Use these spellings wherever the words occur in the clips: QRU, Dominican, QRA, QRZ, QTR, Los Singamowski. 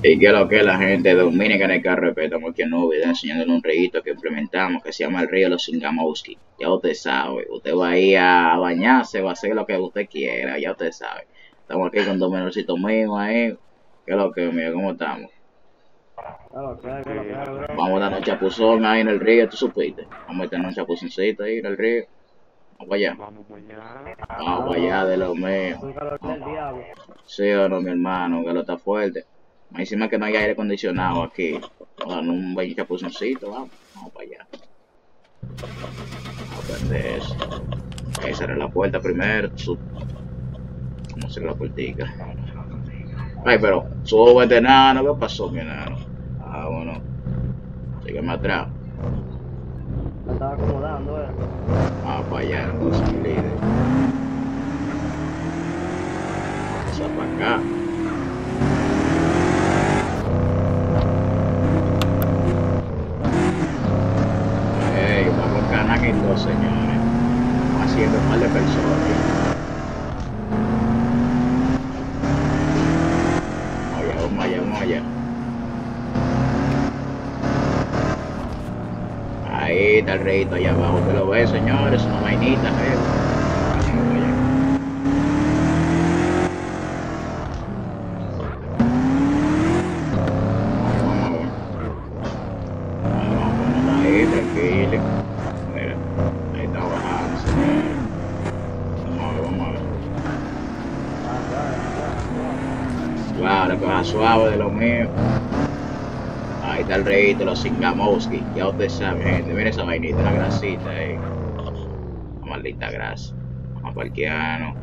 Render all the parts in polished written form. Y que lo que la gente dominicana en el carro, respetamos que no olviden enseñándole un rito que implementamos que se llama el río Los Singamowski. Ya usted sabe, usted va a ir a bañarse, va a hacer lo que usted quiera, ya usted sabe. Estamos aquí con dos menorcitos míos ahí. Que lo que, mira, ¿cómo estamos? Vamos a darnos chapuzón ahí en el río, tú supiste. Vamos a darnos un chapuzoncito ahí en el río. Vamos allá. Vamos allá de lo mío. Sí o no, mi hermano, que lo está fuerte. Me encima que no hay aire acondicionado aquí. Vamos a darnos un buen chapuzoncito, vamos. Vamos para allá. Vamos a prender eso. Hay que cerrar la puerta primero. Vamos a cerrar la puertica. Ay, pero sube de nano, ¿qué pasó, mi nano? Ah, bueno. Sígueme atrás. Me estaba acomodando, Ah, para allá, entonces, mi líder. Vamos a para acá. Ey, vamos a ganar aquí dos, señores. Vamos haciendo un par de personas. Allá. Ahí está el reito allá abajo, que lo ve, señores, una vainita, Vamos a ver. Ahí, tranquilo. Mira, ahí está bajando, señor. Vamos a ver. Claro, cosa suave de lo mío. Ahí está el reíto, Los Singamowski. Ya ustedes saben, gente. Miren esa vainita, la grasita ahí. La maldita grasa. Vamos a parquearnos.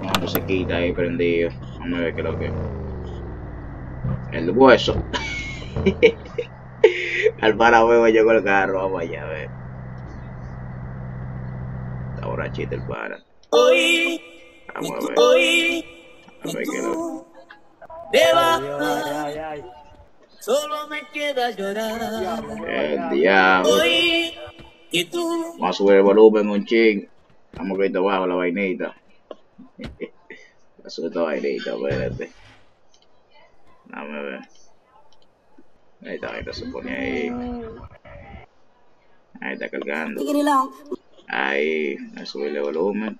Una musiquita ahí prendido. Vamos a ver qué es lo que es. El hueso. Al parahuevo llegó el carro. Vamos allá, a ver. Está borrachito el para. Vamos a ver. A ver qué no. De bajar, solo me queda llorar. El diablo. Vamos a subir el volumen un ching. Vamos a ver abajo la vainita. Sube esta vainita, espérate. Dame a ver. Ahí está, ahí se pone ahí. Ahí está cargando. Ahí, voy a subirle volumen.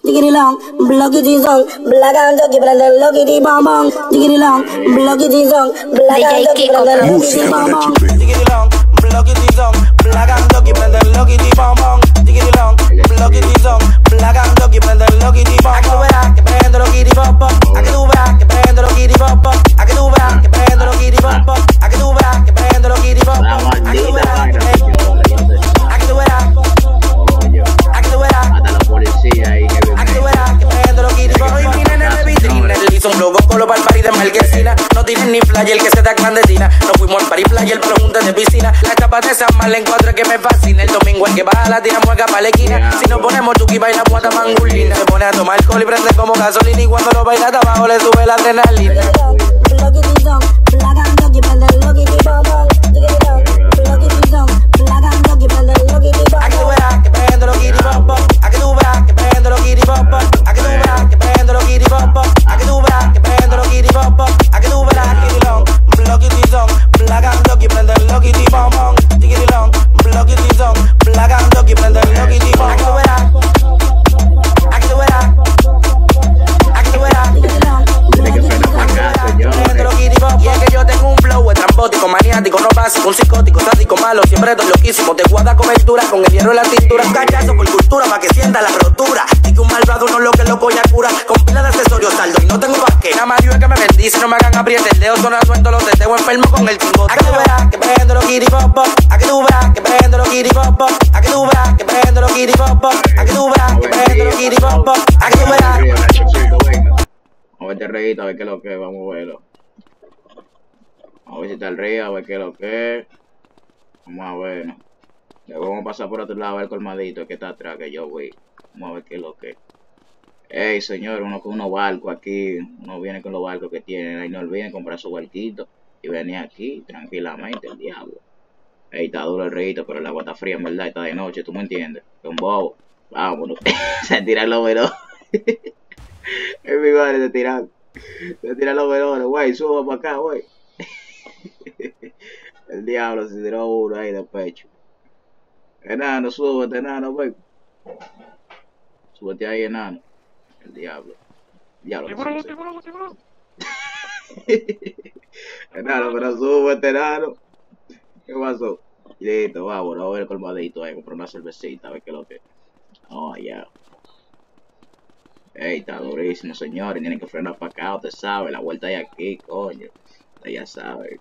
Diggity long, blockity zone, black and doggy, brother, lockity bomb bomb. Diggity long, blockity zone, black and doggy, brother, lockity bomb bomb. Diggity long, blockity zone, black and doggy, brother, lockity bomb bomb. Diggity long, blockity zone, black and doggy, brother, lockity bomb bomb. A que tú verás que prendo lockity bomb bomb. A que tú verás que prendo lockity bomb bomb. A que tú verás que prendo lockity bomb bomb. A que tú verás que prendo lockity bomb bomb. A que tú verás que prendo. A que tú verás. A que tú verás. Hasta la policía ahí. No tienen ni playa, el que se da clandestina. No fuimos al party playa, el palomante de piscina. La chapa de San Mal, encuentro que me fascina. El domingo el que baja la tira mueca pa' la esquina. Si nos ponemos tuki, baila muata mangulina. Se pone a tomar alcohol y prende como gasolina. Y cuando lo baila abajo le sube la adrenalina. Un psicótico, sádico, malo, siempre dos loquísimos. Te guarda cobertura con el hierro en la cintura. Un cachazo por cultura pa' que sienta la rotura. Y que un malvado no lo que loco ya cura. Con pila de accesorios saldo y no tengo vaque. Nada más yo es que me bendice, no me hagan apriete el dedo. Sonando en todos los dedos, enfermo con el tingo. A que tú verás que prendo los guiribopos. A que tú verás que prendo los guiribopos. A que tú verás que prendo los guiribopos. A que tú verás que prendo los guiribopos. A que tú verás. Vamos a ver el reguito, a ver qué es lo que vamos a verlo. Vamos a ver si está el río, a ver qué es lo que es. Vamos a ver, ¿no? Luego vamos a pasar por otro lado a ver el colmadito que está atrás, que yo voy. Vamos a ver qué es lo que es. Ey, señor, uno con unos barcos aquí. Uno viene con los barcos que tienen. Ahí no olviden comprar su barquito y venir aquí tranquilamente, el diablo. Ey, está duro el río, pero el agua está fría, en verdad, está de noche, ¿tú me entiendes? Es un bobo. Vámonos. Se tiran los veros. Everybody te tiran. Te tiran los velones, güey. Suba para acá, güey. El diablo se tiró uno ahí de pecho. Enano, súbete, enano, güey. Súbete ahí, enano. El diablo. Diablo. Tiburón. Enano, pero súbete, enano. ¿Qué pasó? Listo, vámonos. A ver el colmadito ahí. Comprar una cervecita, a ver qué es lo que. Oh, ya. Yeah. Ey, está durísimo, señores. Tienen que frenar para acá, usted sabe. La vuelta es aquí, coño. Usted ya sabe.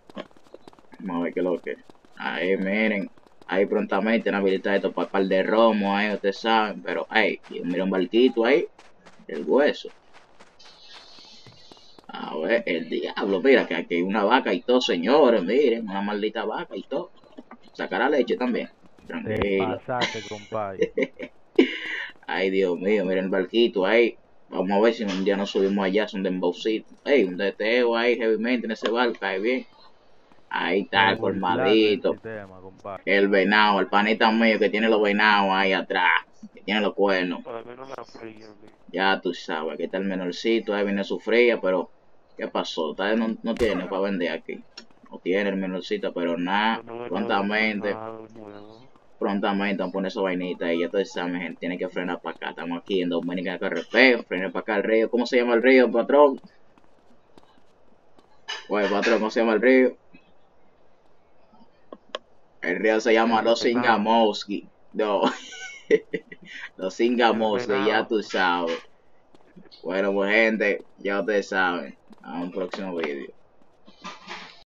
Vamos a ver qué es lo que. Ahí, miren. Ahí prontamente han habilitado esto para par de romo, ahí, ustedes saben. Pero, hey, miren un barquito ahí. El hueso. A ver, el diablo. Mira, que aquí hay una vaca y todo, señores. Miren, una maldita vaca y todo. Sacará leche también. Tranquilo. Pasate, compadre. Ay, Dios mío, miren el barquito ahí. Vamos a ver si un día nos subimos allá, son de embaucito. Ey, un deteo ahí, heavymente en ese barco, ahí bien. Ahí está el colmadito. El venado, el panita mío que tiene los venados ahí atrás. Que tiene los cuernos. Ya tú sabes, aquí está el menorcito, ahí viene su fría, pero ¿qué pasó? Tal vez no tiene para vender aquí. No tiene el menorcito, pero nada, prontamente. Prontamente vamos a poner esa vainita y ya todos saben, gente, tiene que frenar para acá. Estamos aquí en Dominicana Carretera, frenar para acá el río. ¿Cómo se llama el río, patrón? Oye, patrón, ¿cómo se llama el río? El río se llama Los Singamowski. No. Los Singamowski, ya tú sabes. Bueno, pues, gente, ya ustedes saben. A un próximo video.